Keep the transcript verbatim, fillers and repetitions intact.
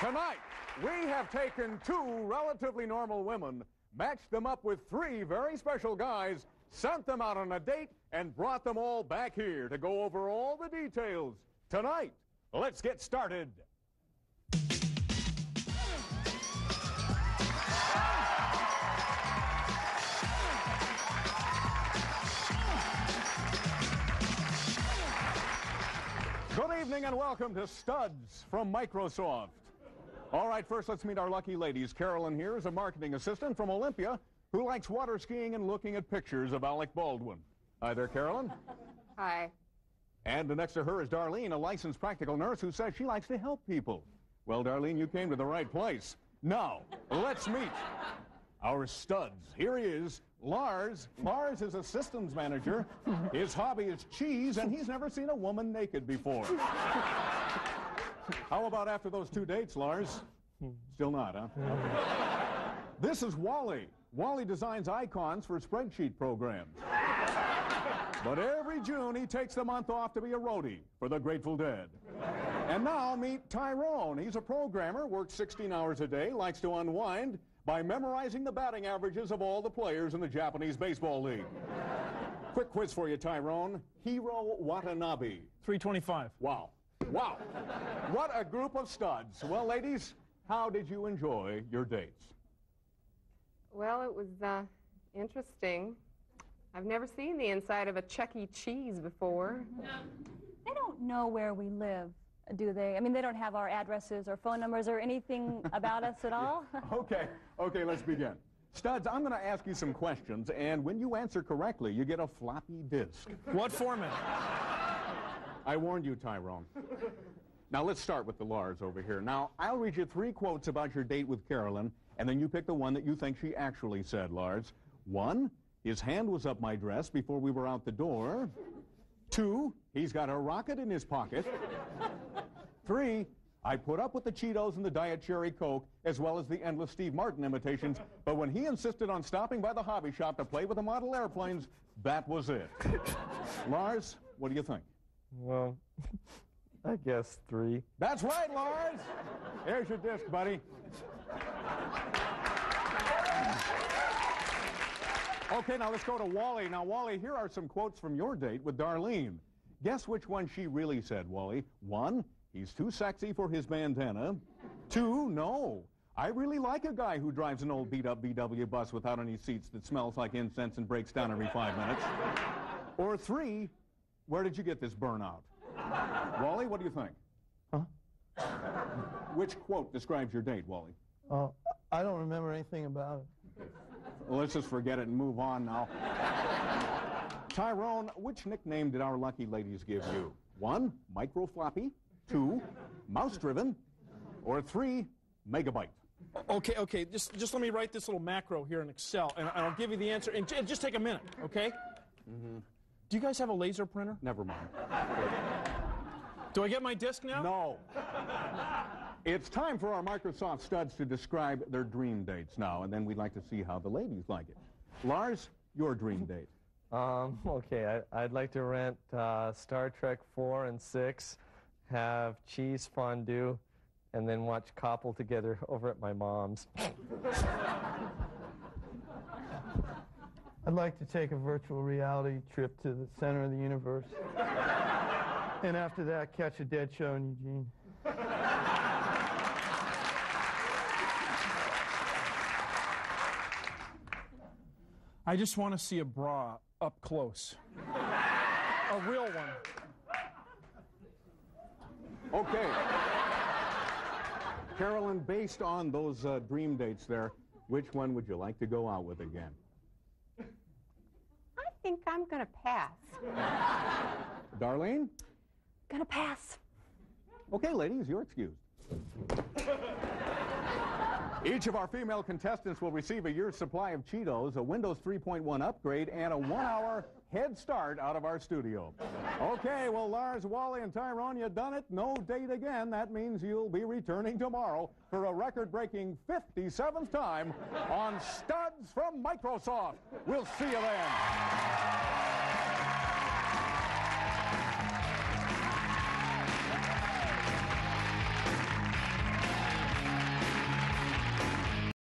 Tonight, we have taken two relatively normal women, matched them up with three very special guys, sent them out on a date, and brought them all back here to go over all the details. Tonight, let's get started. Good evening and welcome to Studs from Microsoft. All right, first let's meet our lucky ladies. Carolyn here is a marketing assistant from Olympia who likes water skiing and looking at pictures of Alec Baldwin. Hi there, Carolyn. Hi. And next to her is Darlene, a licensed practical nurse who says she likes to help people. Well, Darlene, you came to the right place. Now, let's meet our studs. Here he is, Lars. Lars is a systems manager. His hobby is cheese, and he's never seen a woman naked before. How about after those two dates, Lars? Still not, huh? This is Wally. Wally designs icons for spreadsheet programs. But every June, he takes the month off to be a roadie for the Grateful Dead. And now, meet Tyrone. He's a programmer, works sixteen hours a day, likes to unwind by memorizing the batting averages of all the players in the Japanese Baseball League. Quick quiz for you, Tyrone. Hiro Watanabe. three twenty-five. Wow. Wow. What a group of studs. Well, ladies, how did you enjoy your dates? Well, it was uh, interesting. I've never seen the inside of a Chuck E. Cheese before. They don't know where we live, do they? I mean, they don't have our addresses or phone numbers or anything about us at all. Okay, okay, let's begin. Studs, I'm going to ask you some questions, and when you answer correctly, you get a floppy disk. What format? I warned you, Tyrone. Now, let's start with the Lars over here. Now, I'll read you three quotes about your date with Carolyn, and then you pick the one that you think she actually said, Lars. One, his hand was up my dress before we were out the door. Two, he's got a rocket in his pocket. Three, I put up with the Cheetos and the Diet Cherry Coke, as well as the endless Steve Martin imitations, but when he insisted on stopping by the hobby shop to play with the model airplanes, that was it. Lars, what do you think? Well, I guess three. That's right, Lars! Here's your disc, buddy. Okay, now let's go to Wally. Now, Wally, here are some quotes from your date with Darlene. Guess which one she really said, Wally. One, he's too sexy for his bandana. Two, no. I really like a guy who drives an old beat-up V W bus without any seats that smells like incense and breaks down every five minutes. Or three, where did you get this burnout? Wally, what do you think? Huh? Which quote describes your date, Wally? Uh, I don't remember anything about it. Well, let's just forget it and move on now. Tyrone, which nickname did our lucky ladies give you? One, micro floppy. Two, mouse-driven, or three, megabyte. Okay, okay, just, just let me write this little macro here in Excel, and I'll give you the answer, and just take a minute, okay? Mm-hmm. Do you guys have a laser printer? Never mind. Do I get my disc now? No. It's time for our Microsoft studs to describe their dream dates now, and then we'd like to see how the ladies like it. Lars, your dream date. Um, okay, I, I'd like to rent uh, Star Trek four and six. Have cheese fondue, and then watch Coppel together over at my mom's. I'd like to take a virtual reality trip to the center of the universe. And after that, catch a dead show in Eugene. I just want to see a bra up close. A real one. Okay. Carolyn, based on those uh, dream dates there, which one would you like to go out with again? I think I'm going to pass. Darlene? Going to pass. Okay, ladies, you're excused. Each of our female contestants will receive a year's supply of Cheetos, a Windows three point one upgrade, and a one-hour head start out of our studio. Okay, well, Lars, Wally, and Tyrone, you done it. No date again. That means you'll be returning tomorrow for a record-breaking fifty-seventh time on Studs from Microsoft. We'll see you then.